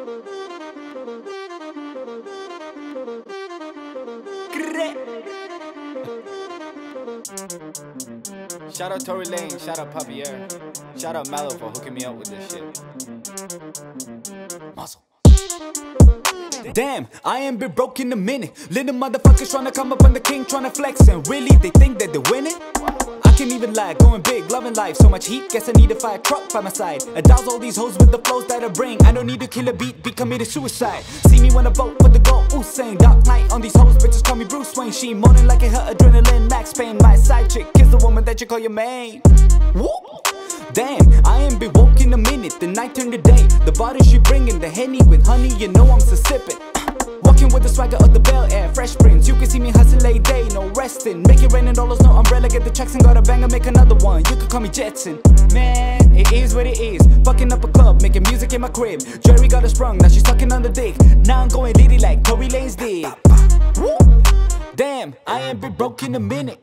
Shout out Tory Lanez, shout out Papiyerr, shout out Malo for hooking me up with this shit. Muzzle. Damn, I ain't been broke in a minute. Little motherfuckers tryna come up on the king, tryna flex, and really they think that they win it? I can't even lie, going big, loving life. So much heat, guess I need a fire truck by my side. I douse all these hoes with the flows that I bring. I don't need to kill a beat, be committed suicide. See me when I vote for the goal, Usain. Dark night on these hoes, bitches call me Bruce Wayne. She moaning like it hurt, adrenaline, Max Payne. My side chick, kiss the woman that you call your maid. Whoop. Damn, I ain't been woke in a minute. The night turned to day, the bottle she bringing, the Henny with honey, you know I'm so sipping. Walking with the swagger of the Bel Air, Fresh Prince. You can see me hustle a day, no resting. Make it rain and dollars, no umbrella. Get the checks and got a banger, make another one. You can call me Jetson. Man, it is what it is. Fucking up a club, making music in my crib. Jerry got her sprung, now she's sucking on the dick. Now I'm going Diddy like Tory Lanez did. Woo! Damn, I ain't been broke in a minute.